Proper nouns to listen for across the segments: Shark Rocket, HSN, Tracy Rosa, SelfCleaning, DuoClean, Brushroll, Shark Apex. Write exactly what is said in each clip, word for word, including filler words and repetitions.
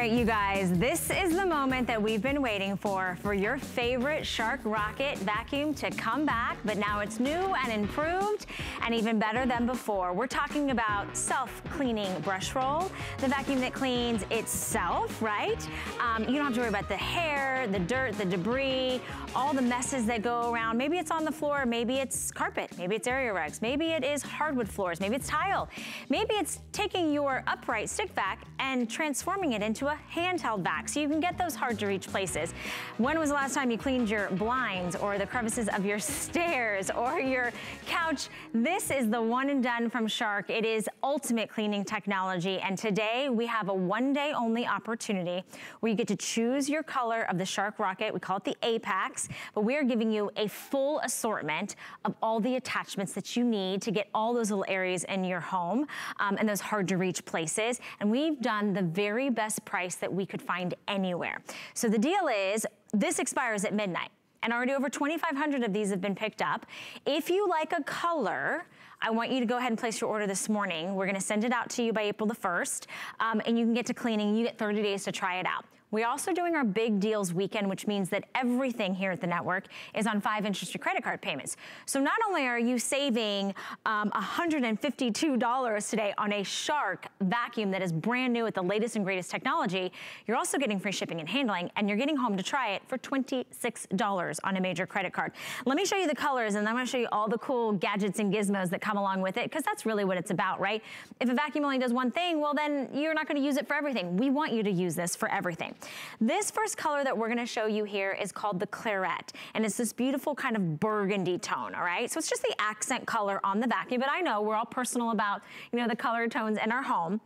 right, you guys, this is the moment that we've been waiting for, for your favorite Shark Rocket vacuum to come back, but now it's new and improved and even better than before. We're talking about self-cleaning brush roll, the vacuum that cleans itself, right? Um, you don't have to worry about the hair, the dirt, the debris, all the messes that go around. Maybe it's on the floor, maybe it's carpet, maybe it's area rugs, maybe it is hardwood floors, maybe it's tile, maybe it's taking your upright stick vac and transforming it into a handheld vac so you can get those hard to reach places. When was the last time you cleaned your blinds or the crevices of your stairs or your couch? This is the one and done from Shark. It is ultimate cleaning technology, and today we have a one day only opportunity where you get to choose your color of the Shark Rocket. We call it the Apex, but we are giving you a full assortment of all the attachments that you need to get all those little areas in your home um, and those hard to reach places, and we've done the very best price that we could find anywhere. So the deal is, this expires at midnight, and already over twenty-five hundred of these have been picked up. If you like a color, I want you to go ahead and place your order this morning. We're gonna send it out to you by April the first, um, and you can get to cleaning. You get thirty days to try it out. We're also doing our big deals weekend, which means that everything here at the network is on five interest free credit card payments. So not only are you saving um, one hundred fifty-two dollars today on a Shark vacuum that is brand new with the latest and greatest technology, you're also getting free shipping and handling, and you're getting home to try it for twenty-six dollars on a major credit card. Let me show you the colors, and then I'm gonna show you all the cool gadgets and gizmos that come along with it, because that's really what it's about, right? If a vacuum only does one thing, well then you're not gonna use it for everything. We want you to use this for everything. This first color that we're gonna show you here is called the Claret, and it's this beautiful kind of burgundy tone, all right? So it's just the accent color on the vacuum, but I know we're all personal about, you know, the color tones in our home.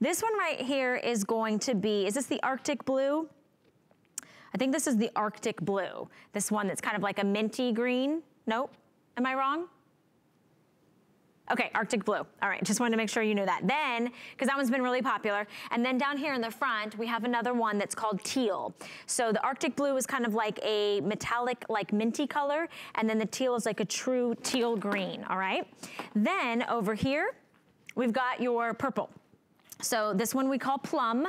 This one right here is going to be, is this the Arctic Blue? I think this is the Arctic Blue. This one that's kind of like a minty green. Nope, am I wrong? Okay, Arctic Blue. All right, just wanted to make sure you knew that. Then, because that one's been really popular. And then down here in the front, we have another one that's called Teal. So the Arctic Blue is kind of like a metallic, like minty color, and then the teal is like a true teal green, all right? Then over here, we've got your purple. So this one we call Plum,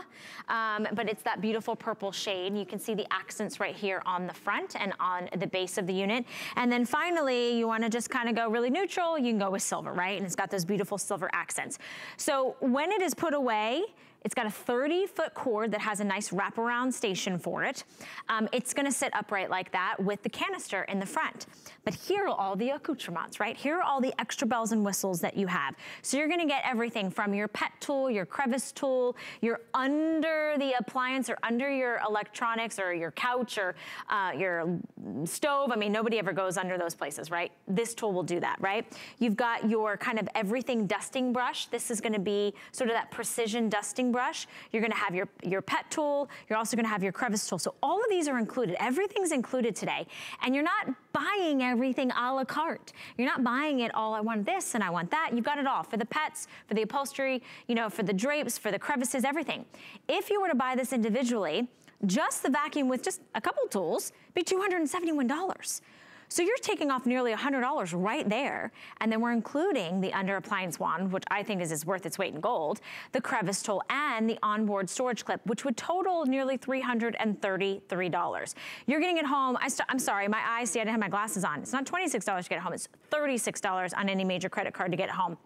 um, but it's that beautiful purple shade. You can see the accents right here on the front and on the base of the unit. And then finally, you wanna just kinda go really neutral, you can go with silver, right? And it's got those beautiful silver accents. So when it is put away, it's got a thirty foot cord that has a nice wraparound station for it. Um, it's gonna sit upright like that with the canister in the front. But here are all the accoutrements, right? Here are all the extra bells and whistles that you have. So you're gonna get everything from your pet tool, your crevice tool, your under the appliance or under your electronics or your couch or uh, your stove. I mean, nobody ever goes under those places, right? This tool will do that, right? You've got your kind of everything dusting brush. This is gonna be sort of that precision dusting brush. brush, you're gonna have your, your pet tool, you're also gonna have your crevice tool. So all of these are included, everything's included today. And you're not buying everything a la carte. You're not buying it all, I want this and I want that. You've got it all for the pets, for the upholstery, you know, for the drapes, for the crevices, everything. If you were to buy this individually, just the vacuum with just a couple tools, be two hundred seventy-one dollars. So you're taking off nearly one hundred dollars right there, and then we're including the under appliance wand, which I think is, is worth its weight in gold, the crevice tool, and the onboard storage clip, which would total nearly three hundred thirty-three dollars. You're getting it home, I I'm sorry, my eyes, see I didn't have my glasses on. It's not twenty-six dollars to get it home, it's thirty-six dollars on any major credit card to get it home.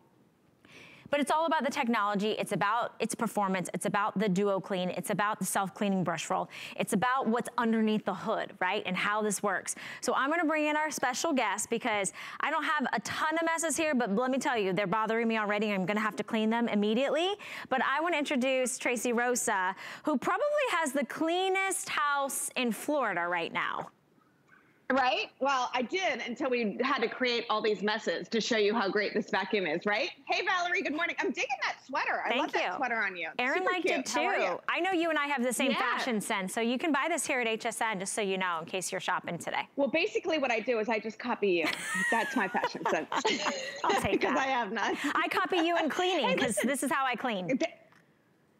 But it's all about the technology, it's about its performance, it's about the DuoClean, it's about the self-cleaning brush roll, it's about what's underneath the hood, right, and how this works. So I'm gonna bring in our special guest because I don't have a ton of messes here, but let me tell you, they're bothering me already, and I'm gonna have to clean them immediately. But I wanna introduce Tracy Rosa, who probably has the cleanest house in Florida right now. Right? Well, I did until we had to create all these messes to show you how great this vacuum is, right? Hey, Valerie, good morning. I'm digging that sweater. I Thank love you. that sweater on you. Erin liked cute. it too. I know you and I have the same yeah. fashion sense, so you can buy this here at H S N, just so you know, in case you're shopping today. Well, basically what I do is I just copy you. That's my fashion sense. I'll take that. Because I have none. I copy you in cleaning, because this is how I clean.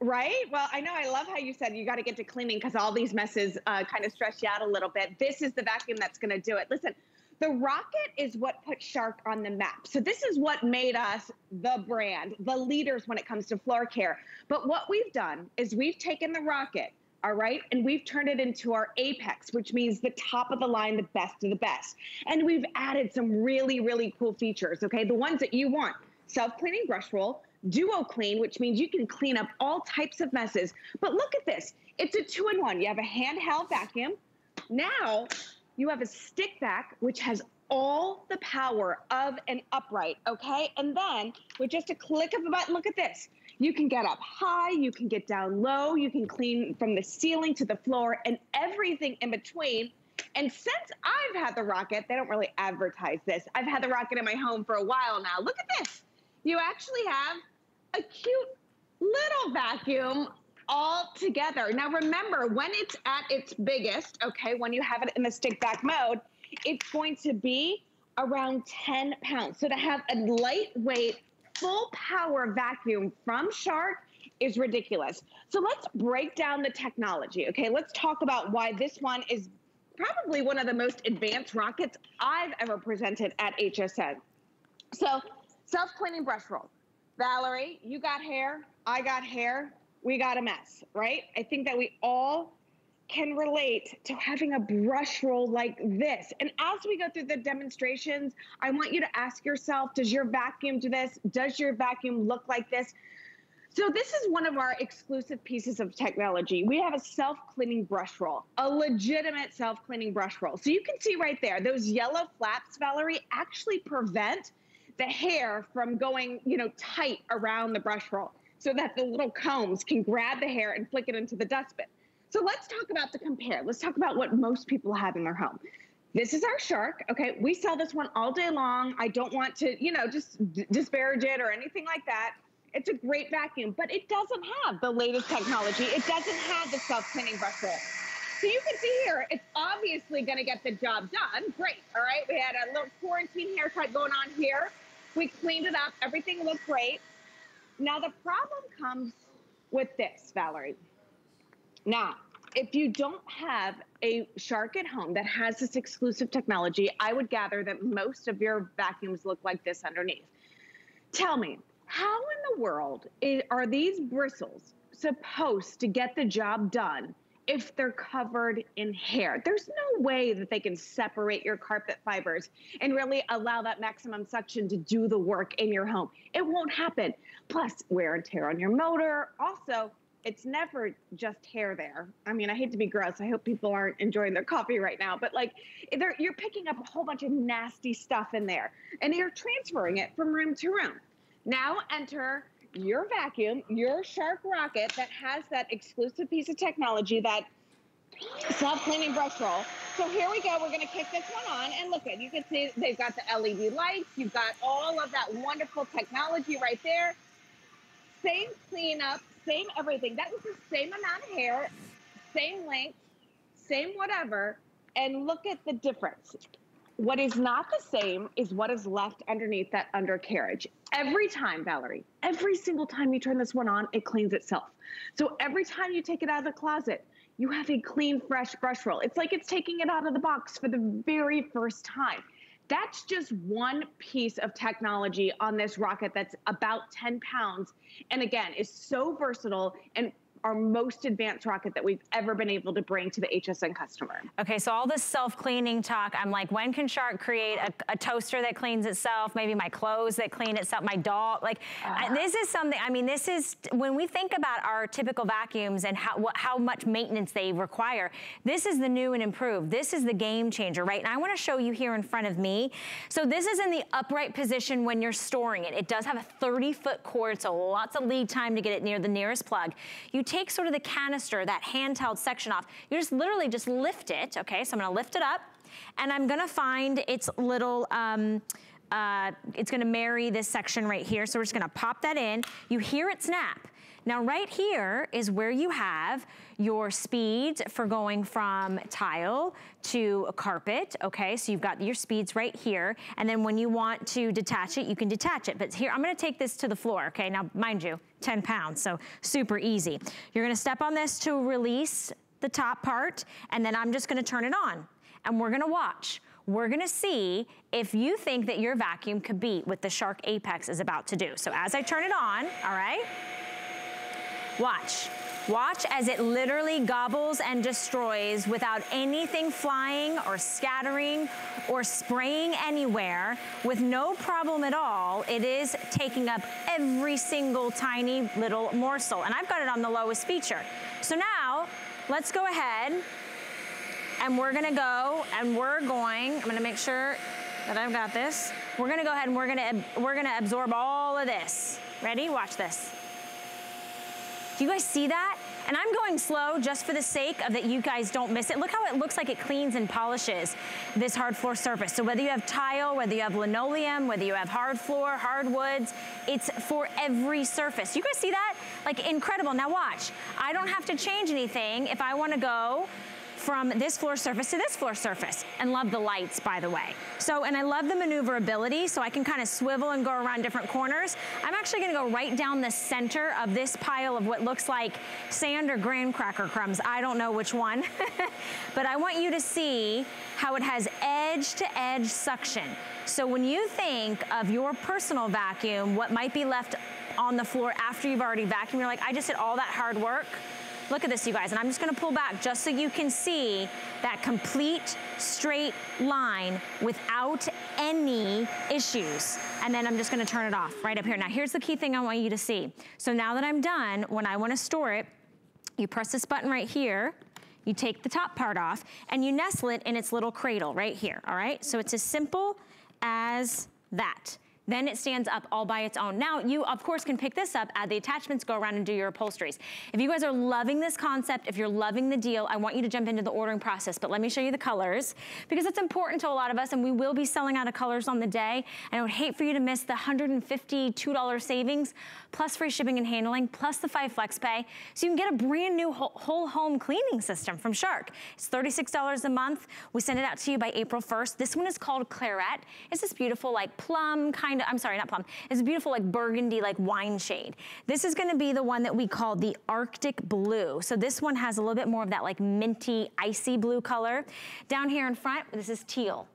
Right? Well, I know I love how you said you got to get to cleaning because all these messes uh, kind of stress you out a little bit. This is the vacuum that's going to do it. Listen, The Rocket is what put Shark on the map. So this is what made us the brand, the leaders when it comes to floor care. But what we've done is we've taken the Rocket, all right, and we've turned it into our Apex, which means the top of the line, the best of the best. And we've added some really, really cool features, okay? The ones that you want, self-cleaning brush roll, DuoClean, which means you can clean up all types of messes. But look at this, it's a two-in-one. You have a handheld vacuum. Now, you have a stick vac, which has all the power of an upright, okay? And then, with just a click of a button, look at this. You can get up high, you can get down low, you can clean from the ceiling to the floor and everything in between. And since I've had the Rocket, they don't really advertise this. I've had the Rocket in my home for a while now. Look at this. You actually have a cute little vacuum all together. Now remember, when it's at its biggest, okay, when you have it in the stick vac mode, it's going to be around ten pounds. So to have a lightweight, full power vacuum from Shark is ridiculous. So let's break down the technology, okay? Let's talk about why this one is probably one of the most advanced Rockets I've ever presented at H S N. So self-cleaning brush roll. Valerie, you got hair, I got hair, we got a mess, right? I think that we all can relate to having a brush roll like this. And as we go through the demonstrations, I want you to ask yourself, does your vacuum do this? Does your vacuum look like this? So this is one of our exclusive pieces of technology. We have a self-cleaning brush roll, a legitimate self-cleaning brush roll. So you can see right there, those yellow flaps, Valerie, actually prevent the hair from going, you know, tight around the brush roll, so that the little combs can grab the hair and flick it into the dustbin. So let's talk about the compare. Let's talk about what most people have in their home. This is our Shark, okay? We sell this one all day long. I don't want to, you know, just disparage it or anything like that. It's a great vacuum, but it doesn't have the latest technology. It doesn't have the self-cleaning brush roll. So you can see here, it's obviously gonna get the job done. Great, all right? We had a little quarantine haircut going on here. We cleaned it up, everything looked great. Now, the problem comes with this, Valerie. Now, if you don't have a Shark at home that has this exclusive technology, I would gather that most of your vacuums look like this underneath. Tell me, how in the world are these bristles supposed to get the job done if they're covered in hair? There's no way that they can separate your carpet fibers and really allow that maximum suction to do the work in your home. It won't happen. Plus, wear and tear on your motor. Also, it's never just hair there. I mean, I hate to be gross. I hope people aren't enjoying their coffee right now, but like, you're picking up a whole bunch of nasty stuff in there, and you're transferring it from room to room. Now enter your vacuum, your Shark Rocket that has that exclusive piece of technology, that self-cleaning brush roll. So here we go, we're gonna kick this one on, and look at, you can see they've got the L E D lights, you've got all of that wonderful technology right there. Same cleanup, same everything. That was the same amount of hair, same length, same whatever, and look at the difference. What is not the same is what is left underneath that undercarriage. Every time, Valerie, every single time you turn this one on, it cleans itself. So every time you take it out of the closet, you have a clean, fresh brush roll. It's like it's taking it out of the box for the very first time. That's just one piece of technology on this Rocket that's about ten pounds. And again, is so versatile and our most advanced Rocket that we've ever been able to bring to the H S N customer. Okay, so all this self-cleaning talk, I'm like, when can Shark create a, a toaster that cleans itself, maybe my clothes that clean itself, my dog, like, uh, I, this is something, I mean, this is, when we think about our typical vacuums and how, what, how much maintenance they require, this is the new and improved. This is the game changer, right? And I wanna show you here in front of me. So this is in the upright position when you're storing it. It does have a thirty foot cord, so lots of lead time to get it near the nearest plug. You take sort of the canister, that handheld section off. You just literally just lift it, okay? So I'm gonna lift it up, and I'm gonna find its little, um, uh, it's gonna marry this section right here. So we're just gonna pop that in. You hear it snap. Now right here is where you have your speeds for going from tile to a carpet, okay? So you've got your speeds right here. And then when you want to detach it, you can detach it. But here, I'm gonna take this to the floor, okay? Now, mind you, ten pounds, so super easy. You're gonna step on this to release the top part, and then I'm just gonna turn it on, and we're gonna watch. we're gonna see if you think that your vacuum could beat what the Shark Apex is about to do. So as I turn it on, all right? Watch. Watch as it literally gobbles and destroys without anything flying or scattering or spraying anywhere. With no problem at all, it is taking up every single tiny little morsel. And I've got it on the lowest feature. So now, let's go ahead and we're gonna go and we're going, I'm gonna make sure that I've got this. We're gonna go ahead and we're gonna, we're gonna absorb all of this. Ready? Watch this. Do you guys see that? And I'm going slow just for the sake of that you guys don't miss it. Look how it looks like it cleans and polishes this hard floor surface. So whether you have tile, whether you have linoleum, whether you have hard floor, hardwoods, it's for every surface. You guys see that? Like incredible. Now watch. I don't have to change anything if I want to go from this floor surface to this floor surface. And love the lights, by the way. So, and I love the maneuverability, so I can kind of swivel and go around different corners. I'm actually gonna go right down the center of this pile of what looks like sand or graham cracker crumbs. I don't know which one. But I want you to see how it has edge to edge suction. So when you think of your personal vacuum, what might be left on the floor after you've already vacuumed, you're like, I just did all that hard work. Look at this, you guys, and I'm just gonna pull back just so you can see that complete straight line without any issues. And then I'm just gonna turn it off right up here. Now here's the key thing I want you to see. So now that I'm done, when I wanna store it, you press this button right here, you take the top part off, and you nestle it in its little cradle right here, all right? So it's as simple as that. Then it stands up all by its own. Now, you, of course, can pick this up, add the attachments, go around and do your upholsteries. If you guys are loving this concept, if you're loving the deal, I want you to jump into the ordering process, but let me show you the colors, because it's important to a lot of us, and we will be selling out of colors on the day, and I would hate for you to miss the one hundred fifty-two dollar savings, plus free shipping and handling, plus the five flex pay, so you can get a brand new whole home cleaning system from Shark. It's thirty-six dollars a month. We send it out to you by April first. This one is called Claret. It's this beautiful, like, plum kind I'm sorry, not plum. It's a beautiful like burgundy, like wine shade. This is gonna be the one that we call the Arctic Blue. So this one has a little bit more of that like minty, icy blue color. Down here in front, this is teal.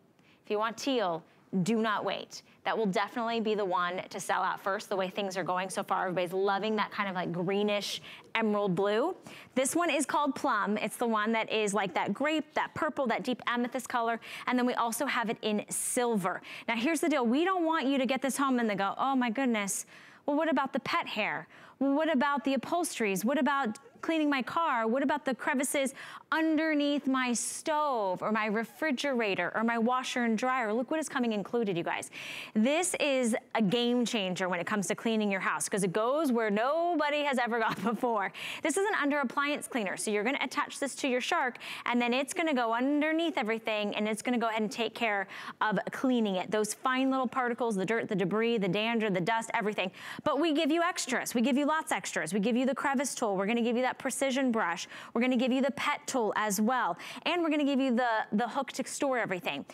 If you want teal, do not wait. That will definitely be the one to sell out first, the way things are going so far. Everybody's loving that kind of like greenish emerald blue. This one is called Plum. It's the one that is like that grape, that purple, that deep amethyst color. And then we also have it in silver. Now here's the deal. We don't want you to get this home and then go, oh my goodness, well, what about the pet hair? Well, what about the upholsteries? What about cleaning my car? What about the crevices underneath my stove or my refrigerator or my washer and dryer? Look what is coming included, you guys. This is a game changer when it comes to cleaning your house, because it goes where nobody has ever gone before. This is an under appliance cleaner. So you're gonna attach this to your Shark, and then it's gonna go underneath everything, and it's gonna go ahead and take care of cleaning it. Those fine little particles, the dirt, the debris, the dander, the dust, everything. But we give you extras. We give you lots of extras. We give you the crevice tool. We're gonna give you that precision brush. We're gonna give you the pet tool as well. And we're gonna give you the, the hook to store everything.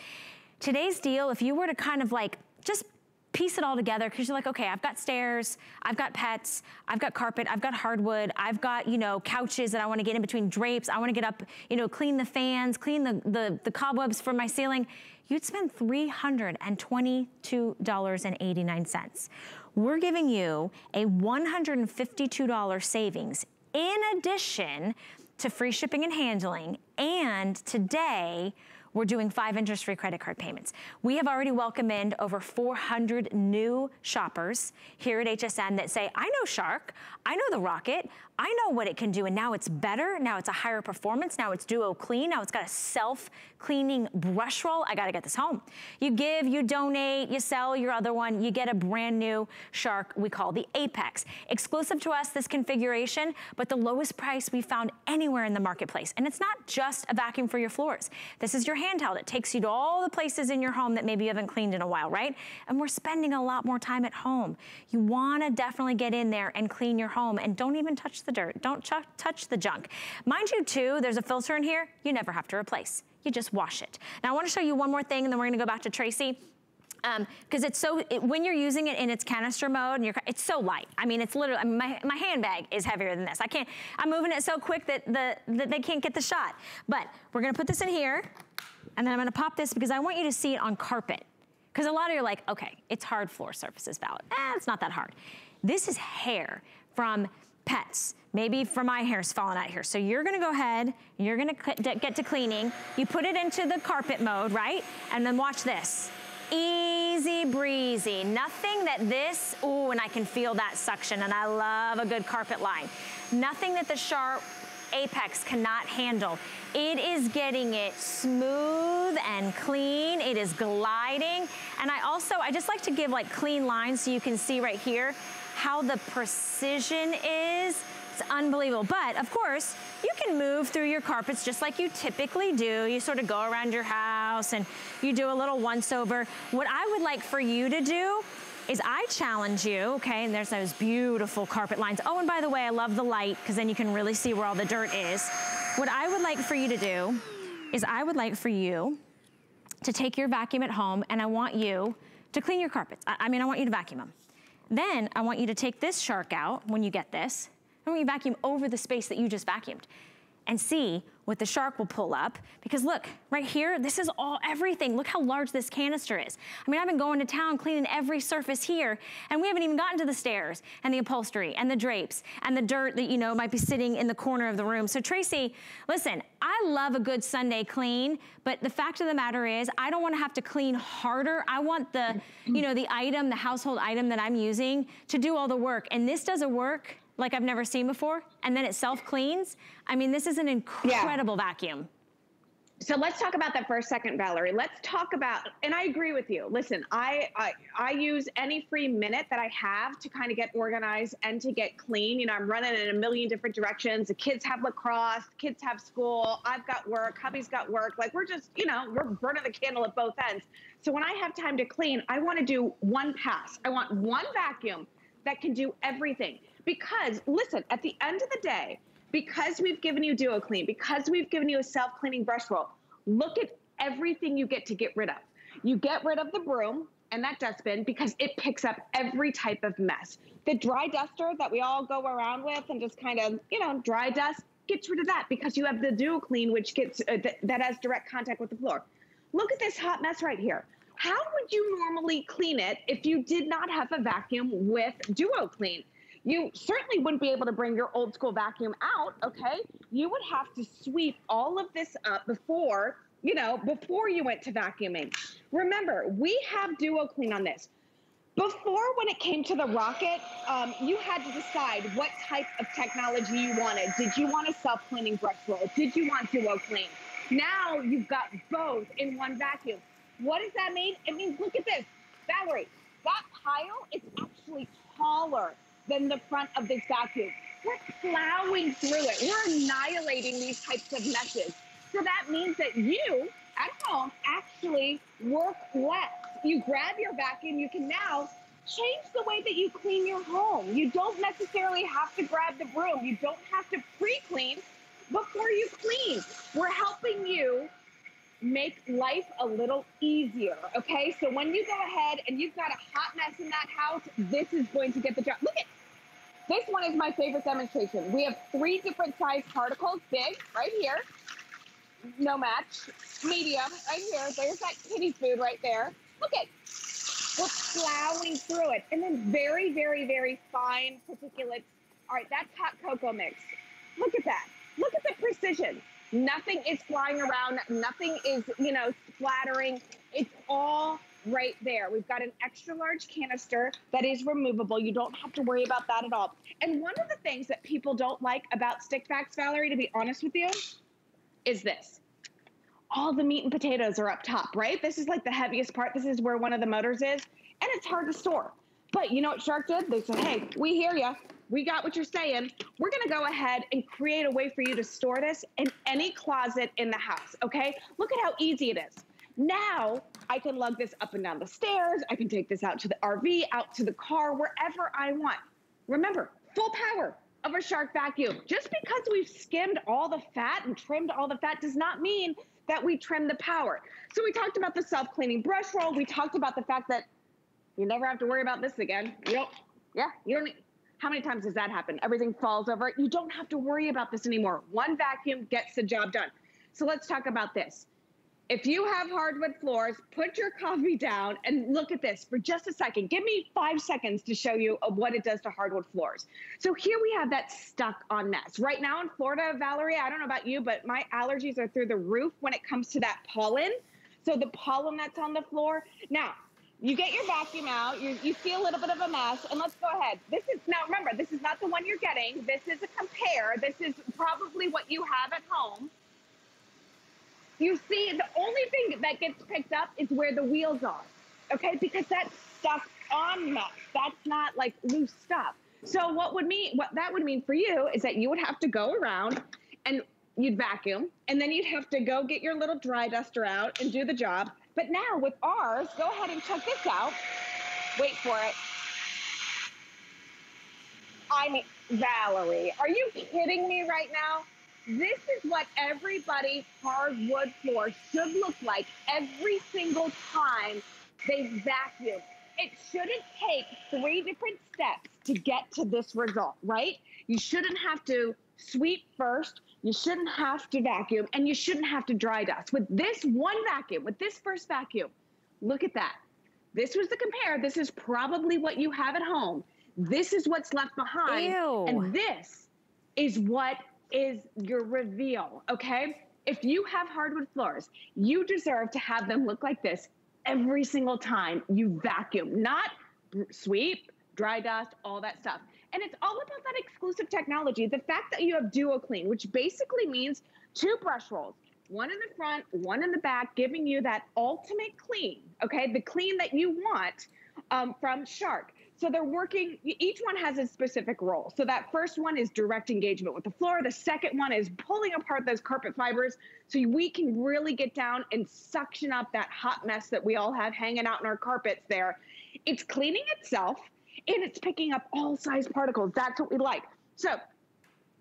Today's deal, if you were to kind of like, just piece it all together, because you're like, okay, I've got stairs, I've got pets, I've got carpet, I've got hardwood, I've got, you know, couches that I wanna get in between drapes, I wanna get up, you know, clean the fans, clean the, the, the cobwebs from my ceiling. You'd spend three hundred twenty-two dollars and eighty-nine cents. We're giving you a one hundred fifty-two dollar savings in addition to free shipping and handling, and today, we're doing five interest-free credit card payments. We have already welcomed in over four hundred new shoppers here at H S N that say, I know Shark, I know the Rocket, I know what it can do, and now it's better, now it's a higher performance, now it's DuoClean, now it's got a self-cleaning brush roll. I gotta get this home. You give, you donate, you sell your other one, you get a brand new Shark we call the Apex. Exclusive to us, this configuration, but the lowest price we found anywhere in the marketplace. And it's not just a vacuum for your floors. This is your handheld. It takes you to all the places in your home that maybe you haven't cleaned in a while, right? And we're spending a lot more time at home. You wanna definitely get in there and clean your home, and don't even touch the dirt. Don't touch the junk. Mind you too, there's a filter in here you never have to replace. You just wash it. Now I wanna show you one more thing, and then we're gonna go back to Tracy. Um, cause it's so, it, when you're using it in its canister mode, and you're, it's so light. I mean, it's literally, I mean, my, my handbag is heavier than this. I can't, I'm moving it so quick that, the, that they can't get the shot. But we're gonna put this in here. and then I'm gonna pop this because I want you to see it on carpet. Because a lot of you are like, okay, it's hard floor surfaces palette. Eh, it's not that hard. This is hair from pets. Maybe for my hair's fallen out here. So you're gonna go ahead, you're gonna get to cleaning, you put it into the carpet mode, right? And then watch this. Easy breezy, nothing that this, ooh, and I can feel that suction, and I love a good carpet line. Nothing that the Shark Apex cannot handle. It is getting it smooth and clean, it is gliding, and I also, I just like to give like clean lines so you can see right here how the precision is. It's unbelievable, but of course, you can move through your carpets just like you typically do. You sort of go around your house and you do a little once over. What I would like for you to do is I challenge you, okay, and there's those beautiful carpet lines. Oh, and by the way, I love the light because then you can really see where all the dirt is. What I would like for you to do is I would like for you to take your vacuum at home and I want you to clean your carpets. I, I mean, I want you to vacuum them. Then I want you to take this Shark out when you get this. And when you vacuum over the space that you just vacuumed and see what the Shark will pull up. Because look, right here, this is all, everything. Look how large this canister is. I mean, I've been going to town cleaning every surface here and we haven't even gotten to the stairs and the upholstery and the drapes and the dirt that, you know, might be sitting in the corner of the room. So Tracy, listen, I love a good Sunday clean, but the fact of the matter is I don't wanna have to clean harder. I want the, you know, the item, the household item that I'm using to do all the work. And this does a work like I've never seen before, and then it self-cleans. I mean, this is an incredible yeah. vacuum. So let's talk about that for a second, Valerie. Let's talk about, and I agree with you. Listen, I, I I use any free minute that I have to kind of get organized and to get clean. You know, I'm running in a million different directions. The kids have lacrosse, kids have school, I've got work, hubby's got work. Like we're just, you know, we're burning the candle at both ends. So when I have time to clean, I wanna do one pass. I want one vacuum that can do everything. Because, listen, at the end of the day, because we've given you DuoClean, because we've given you a self-cleaning brush roll, look at everything you get to get rid of. You get rid of the broom and that dustbin because it picks up every type of mess. The dry duster that we all go around with and just kind of, you know, dry dust, gets rid of that because you have the DuoClean, which gets, uh, th that has direct contact with the floor. Look at this hot mess right here. How would you normally clean it if you did not have a vacuum with DuoClean? You certainly wouldn't be able to bring your old school vacuum out, okay? You would have to sweep all of this up before, you know, before you went to vacuuming. Remember, we have DuoClean on this. Before, when it came to the Rocket, um, you had to decide what type of technology you wanted. Did you want a self-cleaning brush roll? Did you want DuoClean? Now you've got both in one vacuum. What does that mean? It means, look at this, Valerie, that pile is actually taller than the front of this vacuum. We're plowing through it. We're annihilating these types of messes. So that means that you, at home, actually work less. You grab your vacuum, you can now change the way that you clean your home. You don't necessarily have to grab the broom. You don't have to pre-clean before you clean. We're helping you make life a little easier, okay? So when you go ahead and you've got a hot mess in that house, this is going to get the job. Look at, this one is my favorite demonstration. We have three different size particles, big, right here, no match, medium, right here, there's that kitty food right there. Look at, we're plowing through it. And then very, very, very fine particulates. All right, that's hot cocoa mix. Look at that, look at the precision. Nothing is flying around, nothing is, you know, splattering. It's all right there. We've got an extra large canister that is removable. You don't have to worry about that at all. And one of the things that people don't like about stick vacs, Valerie, to be honest with you, is this. All the meat and potatoes are up top, right? This is like the heaviest part. This is where one of the motors is, and it's hard to store. But you know what Shark did? They said, hey, we hear you. We got what you're saying. We're gonna go ahead and create a way for you to store this in any closet in the house, okay? Look at how easy it is. Now, I can lug this up and down the stairs. I can take this out to the R V, out to the car, wherever I want. Remember, full power of a Shark vacuum. Just because we've skimmed all the fat and trimmed all the fat does not mean that we trim the power. So we talked about the self-cleaning brush roll. We talked about the fact that you never have to worry about this again. You don't, yeah, you don't need, how many times does that happen? Everything falls over. You don't have to worry about this anymore. One vacuum gets the job done. So let's talk about this. If you have hardwood floors, put your coffee down and look at this for just a second. Give me five seconds to show you of what it does to hardwood floors. So here we have that stuck on mess. Right now in Florida, Valerie, I don't know about you, but my allergies are through the roof when it comes to that pollen. So the pollen that's on the floor. Now, you get your vacuum out, you, you see a little bit of a mess, and let's go ahead. This is, now remember, this is not the one you're getting. This is a compare. This is probably what you have at home. You see, the only thing that gets picked up is where the wheels are, okay? Because that's stuck on mess. That's not like loose stuff. So what would mean, what that would mean for you is that you would have to go around and you'd vacuum, and then you'd have to go get your little dry duster out and do the job. But now with ours, go ahead and check this out. Wait for it. I mean, Valerie, are you kidding me right now? This is what everybody's hardwood floor should look like every single time they vacuum. It shouldn't take three different steps to get to this result, right? You shouldn't have to sweep first. You shouldn't have to vacuum, and you shouldn't have to dry dust. With this one vacuum, with this first vacuum, look at that. This was the compare. This is probably what you have at home. This is what's left behind. Ew. And this is what is your reveal, okay? If you have hardwood floors, you deserve to have them look like this every single time you vacuum, not sweep, dry dust, all that stuff. And it's all about that exclusive technology. The fact that you have DuoClean, which basically means two brush rolls, one in the front, one in the back, giving you that ultimate clean, okay? The clean that you want um, from Shark. So they're working, each one has a specific role. So that first one is direct engagement with the floor. The second one is pulling apart those carpet fibers so we can really get down and suction up that hot mess that we all have hanging out in our carpets there. It's cleaning itself, and it's picking up all size particles. That's what we like. So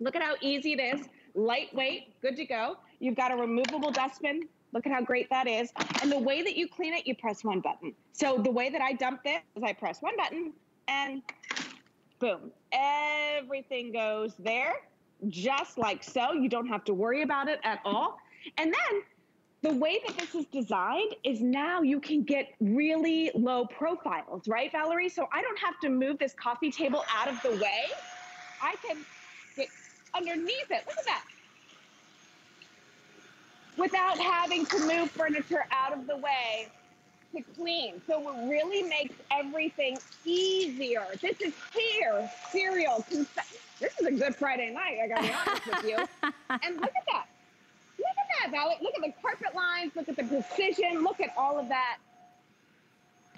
look at how easy it is. Lightweight, good to go. You've got a removable dustbin. Look at how great that is. And the way that you clean it, you press one button. So the way that I dump this is I press one button and boom, everything goes there just like so. You don't have to worry about it at all. And then the way that this is designed is now you can get really low profiles, right, Valerie? So I don't have to move this coffee table out of the way. I can get underneath it. Look at that. Without having to move furniture out of the way to clean. So it really makes everything easier. This is here, cereal. This is a good Friday night, I gotta be honest with you. And look at that. Look at that, Valerie. Look at the carpet lines. Look at the precision. Look at all of that.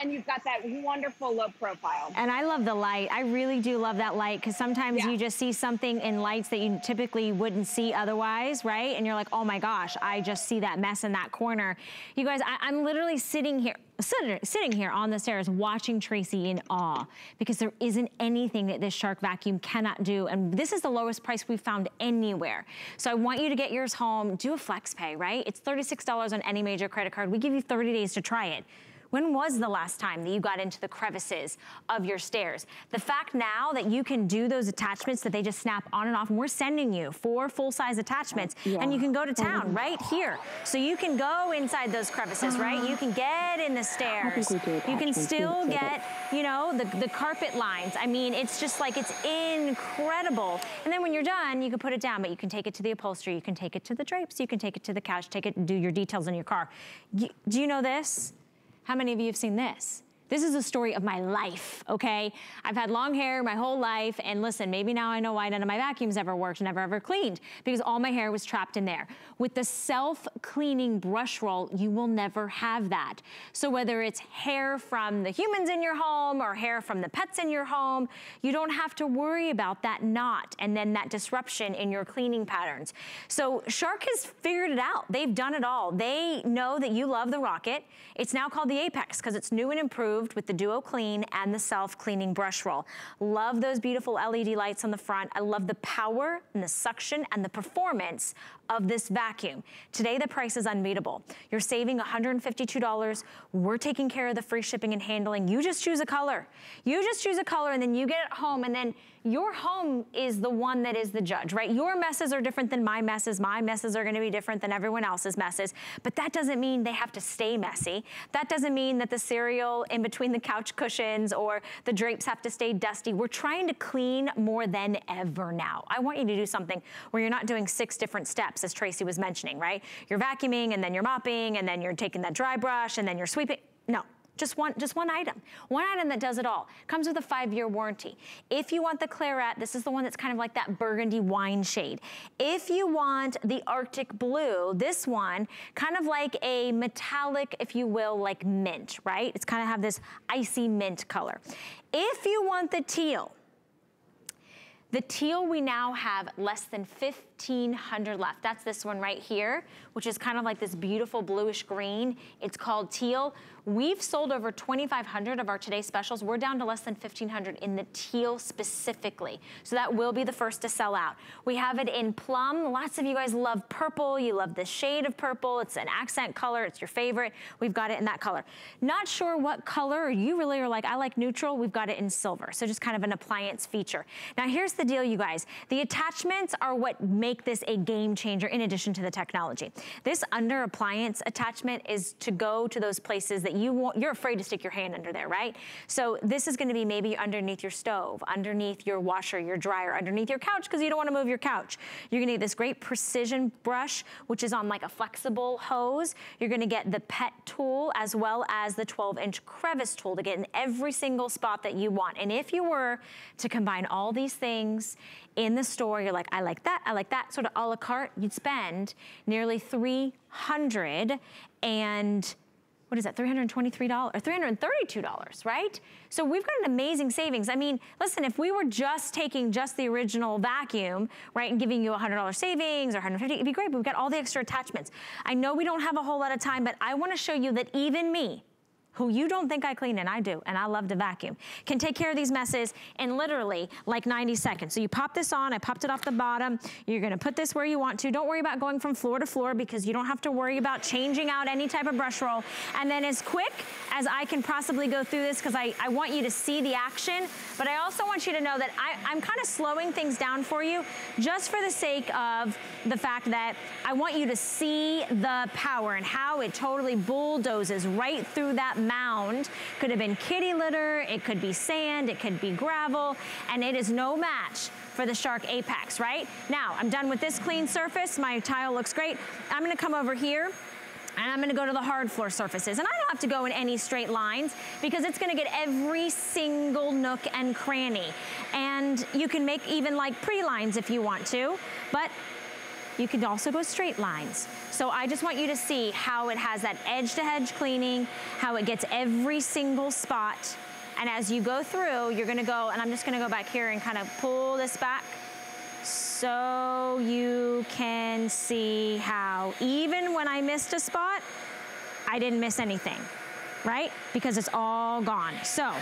And you've got that wonderful low profile. And I love the light. I really do love that light because sometimes yeah. you just see something in lights that you typically wouldn't see otherwise, right? And you're like, oh my gosh, I just see that mess in that corner. You guys, I, I'm literally sitting here. Sitting here on the stairs watching Tracy in awe because there isn't anything that this Shark vacuum cannot do, and this is the lowest price we've found anywhere. So I want you to get yours home. Do a flex pay, right? It's thirty-six dollars on any major credit card. We give you thirty days to try it. When was the last time that you got into the crevices of your stairs? The fact now that you can do those attachments that they just snap on and off, and we're sending you four full-size attachments, yeah. and you can go to town right here. So you can go inside those crevices, right? You can get in the stairs. You can still get, you know, the, the carpet lines. I mean, it's just like, it's incredible. And then when you're done, you can put it down, but you can take it to the upholstery, you can take it to the drapes, you can take it to the couch, take it and do your details in your car. You, do you know this? How many of you have seen this? This is a story of my life, okay? I've had long hair my whole life, and listen, maybe now I know why none of my vacuums ever worked, never ever cleaned, because all my hair was trapped in there. With the self-cleaning brush roll, you will never have that. So whether it's hair from the humans in your home or hair from the pets in your home, you don't have to worry about that knot and then that disruption in your cleaning patterns. So Shark has figured it out. They've done it all. They know that you love the Rocket. It's now called the Apex because it's new and improved with the DuoClean and the self-cleaning brush roll. Love those beautiful L E D lights on the front. I love the power and the suction and the performance of this vacuum. Today, the price is unbeatable. You're saving one hundred fifty-two dollars. We're taking care of the free shipping and handling. You just choose a color. You just choose a color, and then you get it home, and then your home is the one that is the judge, right? Your messes are different than my messes. My messes are gonna be different than everyone else's messes, but that doesn't mean they have to stay messy. That doesn't mean that the cereal in between the couch cushions or the drapes have to stay dusty. We're trying to clean more than ever now. I want you to do something where you're not doing six different steps, as Tracy was mentioning, right? You're vacuuming, and then you're mopping, and then you're taking that dry brush, and then you're sweeping. No. Just one, just one item. One item that does it all. Comes with a five-year warranty. If you want the Claret, this is the one that's kind of like that burgundy wine shade. If you want the Arctic Blue, this one, kind of like a metallic, if you will, like mint, right? It's kind of have this icy mint color. If you want the teal, the teal, we now have less than fifteen hundred left. That's this one right here, which is kind of like this beautiful bluish green. It's called teal. We've sold over twenty-five hundred of our today's specials. We're down to less than fifteen hundred in the teal specifically. So that will be the first to sell out. We have it in plum. Lots of you guys love purple. You love the shade of purple. It's an accent color. It's your favorite. We've got it in that color. Not sure what color you really are like. I like neutral. We've got it in silver. So just kind of an appliance feature. Now here's the deal, you guys. The attachments are what make this a game changer in addition to the technology. This under appliance attachment is to go to those places that you want, you're afraid to stick your hand under there, right? So this is gonna be maybe underneath your stove, underneath your washer, your dryer, underneath your couch, because you don't wanna move your couch. You're gonna get this great precision brush, which is on like a flexible hose. You're gonna get the pet tool as well as the twelve inch crevice tool to get in every single spot that you want. And if you were to combine all these things in the store, you're like, I like that, I like that, sort of a la carte, you'd spend nearly three hundred and what is that, three hundred twenty-three dollars, or three hundred thirty-two dollars, right? So we've got an amazing savings. I mean, listen, if we were just taking just the original vacuum, right, and giving you one hundred dollars savings or one hundred fifty dollars, it'd be great, but we've got all the extra attachments. I know we don't have a whole lot of time, but I wanna show you that even me, who you don't think I clean, and I do, and I love to vacuum, can take care of these messes in literally like ninety seconds. So you pop this on, I popped it off the bottom, you're gonna put this where you want to, don't worry about going from floor to floor because you don't have to worry about changing out any type of brush roll. And then as quick as I can possibly go through this, because I, I want you to see the action, but I also want you to know that I, I'm kind of slowing things down for you just for the sake of the fact that I want you to see the power and how it totally bulldozes right through that mound. Could have been kitty litter, it could be sand, it could be gravel, and it is no match for the Shark Apex, right? Now, I'm done with this clean surface, my tile looks great. I'm gonna come over here, and I'm gonna go to the hard floor surfaces. And I don't have to go in any straight lines because it's gonna get every single nook and cranny. And you can make even like pre-lines if you want to, but you can also go straight lines. So I just want you to see how it has that edge-to-edge cleaning, how it gets every single spot. And as you go through, you're gonna go, and I'm just gonna go back here and kind of pull this back so you can see how even when I missed a spot, I didn't miss anything, right? Because it's all gone. So,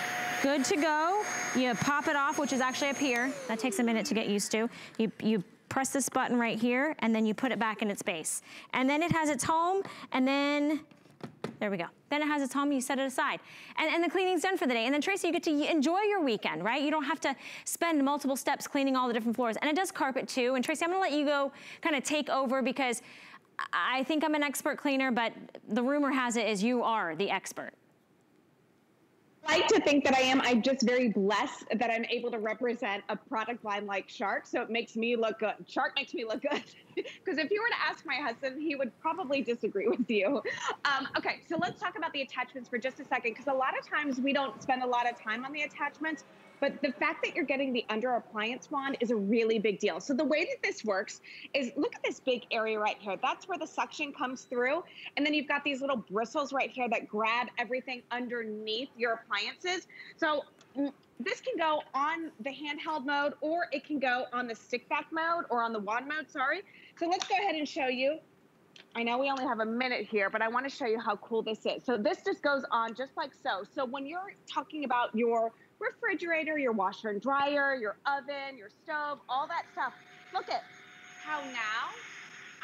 good to go. You pop it off, which is actually up here. That takes a minute to get used to. You, you press this button right here, and then you put it back in its base. And then it has its home, and then, there we go. Then it has its home, you set it aside. And, and the cleaning's done for the day. And then Tracy, you get to enjoy your weekend, right? You don't have to spend multiple steps cleaning all the different floors. And it does carpet too. And Tracy, I'm gonna let you go kind of take over because I think I'm an expert cleaner, but the rumor has it is you are the expert. I like to think that I am. I'm just very blessed that I'm able to represent a product line like Shark, so it makes me look good. Shark makes me look good. Because if you were to ask my husband, he would probably disagree with you. Um, okay, so let's talk about the attachments for just a second, because a lot of times we don't spend a lot of time on the attachments, but the fact that you're getting the under appliance wand is a really big deal. So the way that this works is, look at this big area right here. That's where the suction comes through. And then you've got these little bristles right here that grab everything underneath your appliances. So this can go on the handheld mode, or it can go on the stick back mode, or on the wand mode, sorry. So let's go ahead and show you. I know we only have a minute here, but I want to show you how cool this is. So this just goes on just like so. So when you're talking about your refrigerator, your washer and dryer, your oven, your stove, all that stuff. Look at how now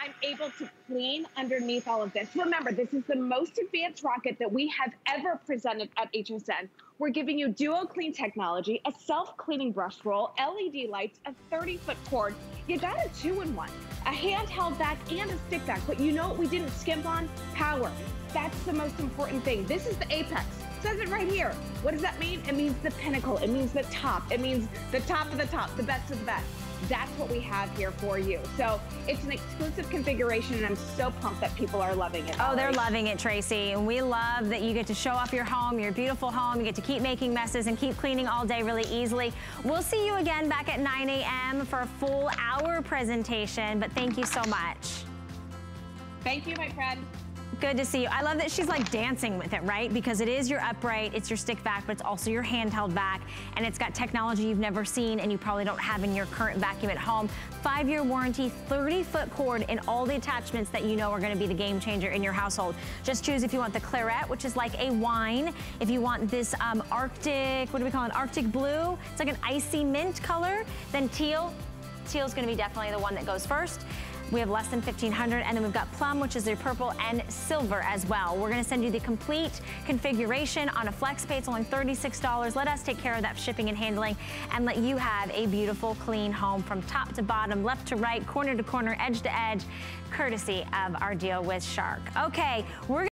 I'm able to clean underneath all of this. Remember, this is the most advanced rocket that we have ever presented at H S N. We're giving you DuoClean technology, a self-cleaning brush roll, L E D lights, a thirty-foot cord. You got a two-in-one, a handheld back and a stick back. But you know what we didn't skimp on? Power. That's the most important thing. This is the Apex. It says it right here. What does that mean? It means the pinnacle. It means the top. It means the top of the top, the best of the best. That's what we have here for you. So it's an exclusive configuration, and I'm so pumped that people are loving it. Oh, they're loving it, Tracy. And we love that you get to show off your home, your beautiful home. You get to keep making messes and keep cleaning all day really easily. We'll see you again back at nine A M for a full hour presentation, but thank you so much. Thank you, my friend. Good to see you. I love that she's like dancing with it, right? Because it is your upright, it's your stick vac, but it's also your handheld vac, and it's got technology you've never seen and you probably don't have in your current vacuum at home. Five-year warranty, thirty-foot cord, and all the attachments that you know are gonna be the game changer in your household. Just choose if you want the claret, which is like a wine, if you want this um, Arctic, what do we call it, Arctic blue? It's like an icy mint color. Then teal, teal's gonna be definitely the one that goes first. We have less than fifteen hundred, and then we've got plum, which is their purple, and silver as well. We're gonna send you the complete configuration on a flex pay. It's only thirty-six dollars. Let us take care of that shipping and handling and let you have a beautiful, clean home from top to bottom, left to right, corner to corner, edge to edge, courtesy of our deal with Shark. Okay, we're